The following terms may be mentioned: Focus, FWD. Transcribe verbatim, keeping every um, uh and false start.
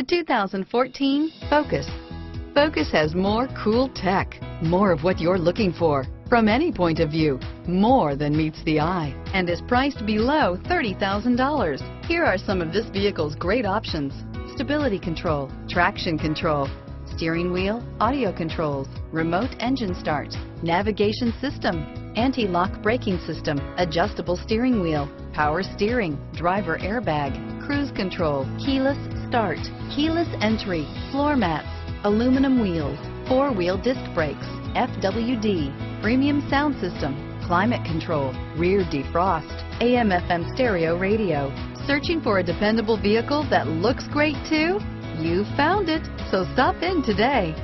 The two thousand fourteen Focus. Focus has more cool tech, more of what you're looking for, from any point of view, more than meets the eye, and is priced below thirty thousand dollars. Here are some of this vehicle's great options: stability control, traction control, steering wheel audio controls, remote engine start, navigation system, anti-lock braking system, adjustable steering wheel, power steering, driver airbag, cruise control, keyless start, keyless entry, floor mats, aluminum wheels, four-wheel disc brakes, F W D, premium sound system, climate control, rear defrost, A M F M stereo radio. Searching for a dependable vehicle that looks great too? You found it, so stop in today.